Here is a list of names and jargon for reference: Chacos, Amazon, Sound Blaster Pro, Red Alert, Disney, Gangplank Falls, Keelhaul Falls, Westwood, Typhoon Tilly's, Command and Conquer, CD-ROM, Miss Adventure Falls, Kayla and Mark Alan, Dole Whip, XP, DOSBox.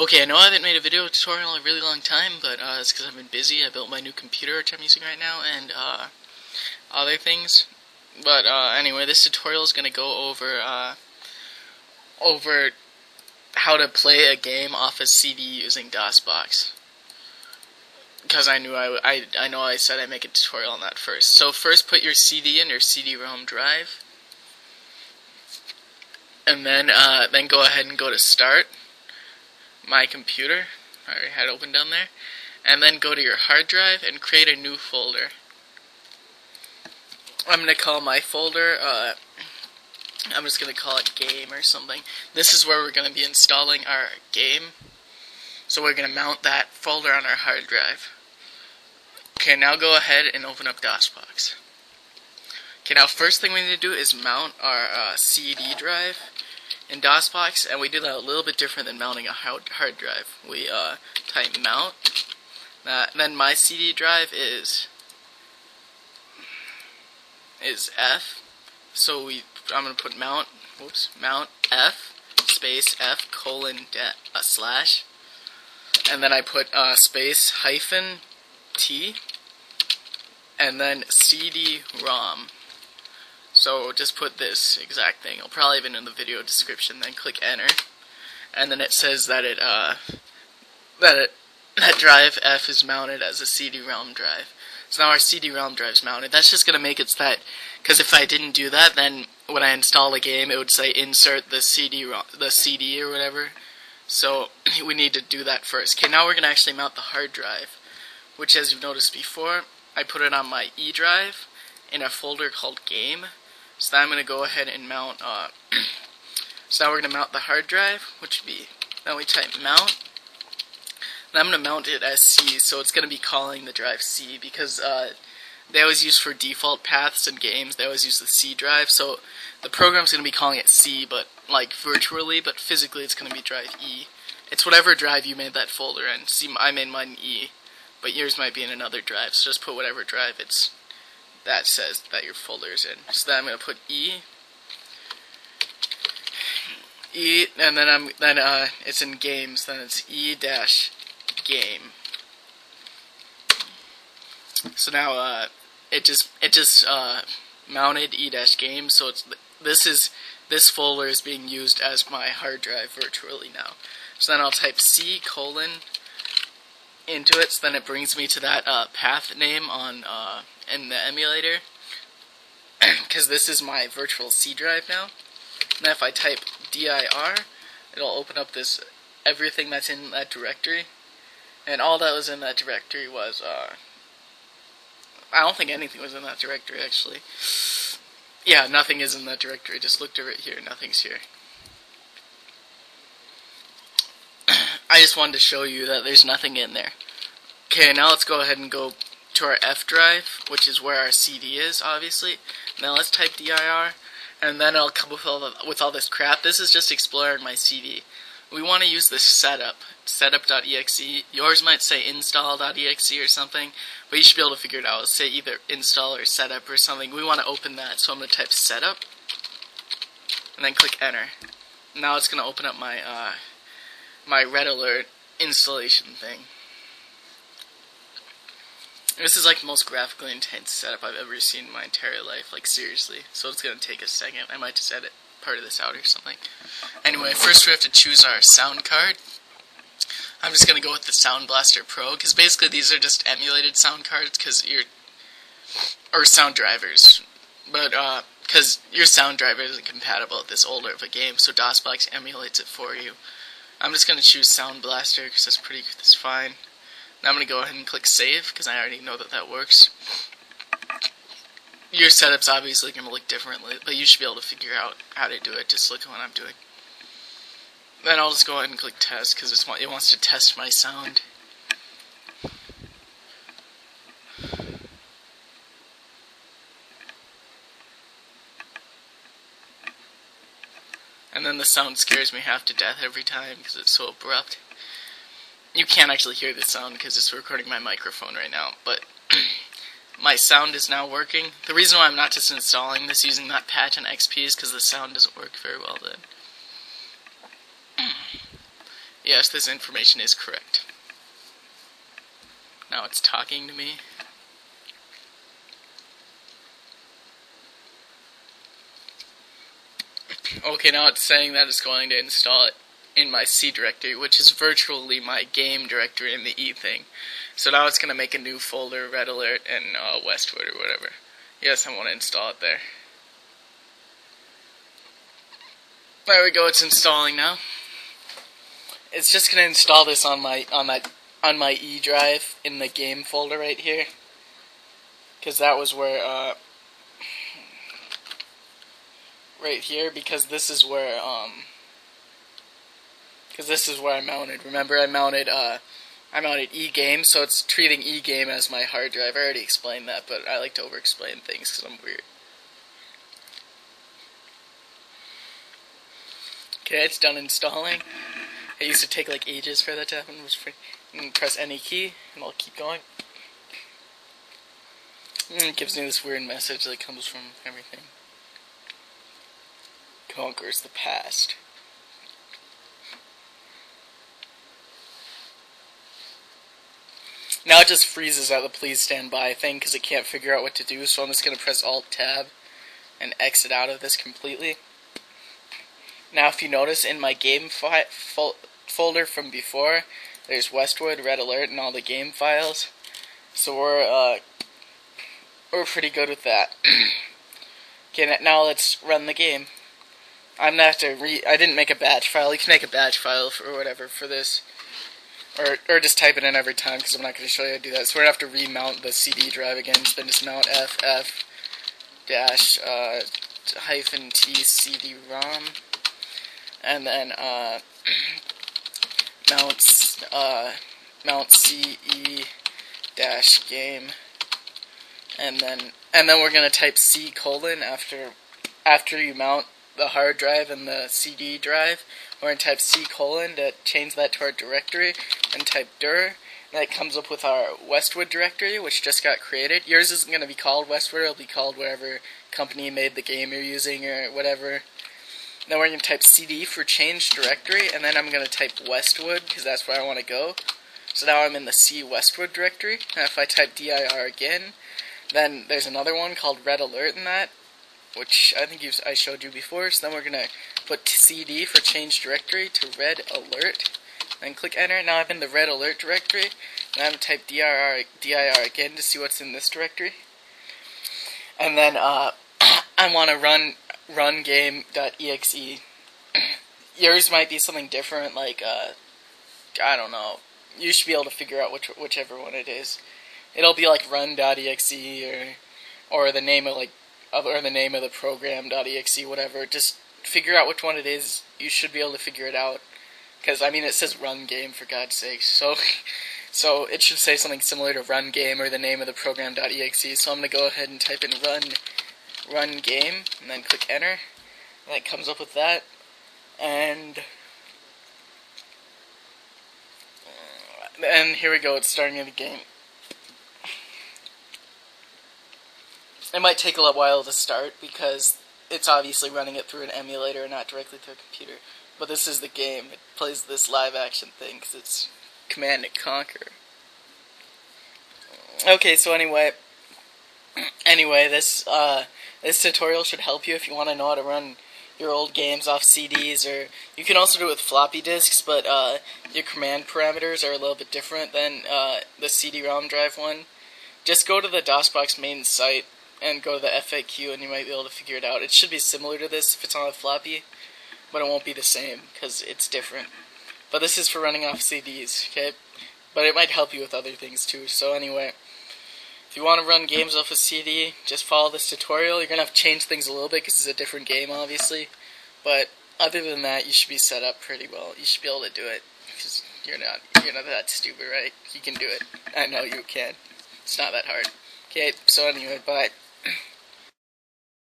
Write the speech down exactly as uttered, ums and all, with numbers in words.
Okay, I know I haven't made a video tutorial in a really long time, but uh, it's because I've been busy. I built my new computer, which I'm using right now, and uh, other things. But uh, anyway, this tutorial is going to go over uh, over how to play a game off a C D using DOSBox. Because I knew I, I I know I said I'd make a tutorial on that first. So first, put your C D in your C D ROM drive, and then uh, then go ahead and go to Start. My computer, I already had it open down there, and then go to your hard drive and create a new folder. I'm going to call my folder, uh, I'm just going to call it game or something. This is where we're going to be installing our game, so we're going to mount that folder on our hard drive. Okay, now go ahead and open up DOSBox. Okay, now first thing we need to do is mount our uh, C D drive in DOSBox, and we did that a little bit different than mounting a hard drive. We uh, type mount, uh, then my C D drive is is F, so we I'm gonna put mount, whoops, mount F space F colon de, uh, slash, and then I put uh, space hyphen T, and then C D ROM. So just put this exact thing. It'll probably have been in the video description. Then click enter, and then it says that it uh, that it that drive F is mounted as a C D ROM drive. So now our C D ROM drive's mounted. That's just gonna make it that, because if I didn't do that, then when I install a game, it would say insert the C D ROM, the C D or whatever. So we need to do that first. Okay, now we're gonna actually mount the hard drive, which, as you've noticed before, I put it on my E drive in a folder called game. So now I'm going to go ahead and mount, uh, so now we're going to mount the hard drive, which would be, then we type mount, and I'm going to mount it as C, so it's going to be calling the drive C, because uh, they always use for default paths in games, they always use the C drive, so the program's going to be calling it C, but like virtually, but physically it's going to be drive E. It's whatever drive you made that folder in. See, I made mine E, but yours might be in another drive, so just put whatever drive it's that says that your folder is in. So then I'm going to put E, E, and then I'm then uh, it's in games. Then it's E dash game. So now uh, it just it just uh, mounted E dash game. So it's this is this folder is being used as my hard drive virtually now. So then I'll type C colon into it. So then it brings me to that uh, path name on uh, in the emulator, because this is my virtual C drive now. Now if I type dir, it'll open up this everything that's in that directory, and all that was in that directory was uh, I don't think anything was in that directory actually. Yeah, nothing is in that directory. I just looked over it here. Nothing's here. I just wanted to show you that there's nothing in there. Okay, now let's go ahead and go to our F drive, which is where our C D is, obviously. Now let's type dir, and then it'll come with all, the, with all this crap. This is just exploring my C D. We want to use this setup, setup.exe. Yours might say install.exe or something, but you should be able to figure it out. It'll say either install or setup or something. We want to open that, so I'm going to type setup, and then click enter. Now it's going to open up my... Uh, my Red Alert installation thing. This is like the most graphically intense setup I've ever seen in my entire life, like seriously. So it's going to take a second. I might just edit part of this out or something. Anyway, first we have to choose our sound card. I'm just going to go with the Sound Blaster Pro, because basically these are just emulated sound cards, because you're, or sound drivers, but uh, because your sound driver isn't compatible with this older of a game, so DOSBox emulates it for you. I'm just going to choose Sound Blaster because that's pretty, that's fine. Now I'm going to go ahead and click save because I already know that that works. Your setup's obviously going to look differently, but you should be able to figure out how to do it. Just look at what I'm doing. Then I'll just go ahead and click test because it wants to test my sound. And then the sound scares me half to death every time because it's so abrupt. You can't actually hear the sound because it's recording my microphone right now, but my sound is now working. The reason why I'm not just installing this using that patch on X P is because the sound doesn't work very well then. Yes, this information is correct. Now it's talking to me. Okay, now it's saying that it's going to install it in my C directory, which is virtually my game directory in the E thing. So now it's going to make a new folder, Red Alert, and uh, Westwood or whatever. Yes, I want to install it there. There we go, it's installing now. It's just going to install this on my on that on my E drive in the game folder right here, because that was where uh, right here, because this is where um because this is where I mounted. Remember, I mounted uh I mounted E game, so it's treating E game as my hard drive. I already explained that, but I like to over explain things because I'm weird. Okay, it's done installing. It used to take like ages for that to happen. Just free. And press any key, and I'll keep going. And it gives me this weird message that comes from everything. Conquers the past. Now it just freezes out the please stand by thing because it can't figure out what to do. So I'm just gonna press Alt Tab and exit out of this completely. Now, if you notice, in my game fi fol folder from before, there's Westwood, Red Alert, and all the game files. So we're uh, we're pretty good with that. Okay, now let's run the game. I'm gonna have to re. I didn't make a batch file. You can make a batch file for whatever for this, or or just type it in every time because I'm not gonna show you how to do that. So we're gonna have to remount the C D drive again. Then just mount ff dash uh, hyphen t cd-rom. And then uh, mount uh, mount ce dash game, and then and then we're gonna type c colon after after you mount the hard drive and the C D drive. We're gonna type c colon to change that to our directory, and type dir. And that comes up with our Westwood directory, which just got created. Yours isn't gonna be called Westwood; it'll be called whatever company made the game you're using or whatever. Then we're going to type C D for change directory, and then I'm going to type Westwood, because that's where I want to go. So now I'm in the C Westwood directory, and if I type dir again, then there's another one called Red Alert in that, which I think you've, I showed you before. So then we're going to put C D for change directory to Red Alert, then click enter. Now I'm in the Red Alert directory, and I'm going to type dir, dir again to see what's in this directory. And then uh, I want to run... run game.exe. Yours might be something different, like, uh, I don't know. You should be able to figure out which whichever one it is. It'll be like run.exe or or the name of like or the name of the program.exe, whatever. Just figure out which one it is. You should be able to figure it out, because I mean it says run game for God's sake. So so it should say something similar to run game or the name of the program.exe. So I'm gonna go ahead and type in run. Run game, and then click enter, and it comes up with that, and and here we go, it's starting in the game. It might take a little while to start, because it's obviously running it through an emulator and not directly through a computer, but this is the game. It plays this live action thing, because it's Command and Conquer. Okay, so anyway, anyway, this, uh, this tutorial should help you if you want to know how to run your old games off C Ds, or you can also do it with floppy disks, but uh, your command parameters are a little bit different than uh, the C D ROM drive one. Just go to the DOSBox main site and go to the F A Q, and you might be able to figure it out. It should be similar to this if it's on a floppy, but it won't be the same because it's different. But this is for running off C Ds, okay? But it might help you with other things too, so anyway. If you want to run games off a C D, just follow this tutorial. You're going to have to change things a little bit because it's a different game, obviously. But other than that, you should be set up pretty well. You should be able to do it, because you're not, you're not that stupid, right? You can do it. I know you can. It's not that hard. Okay, so anyway, bye.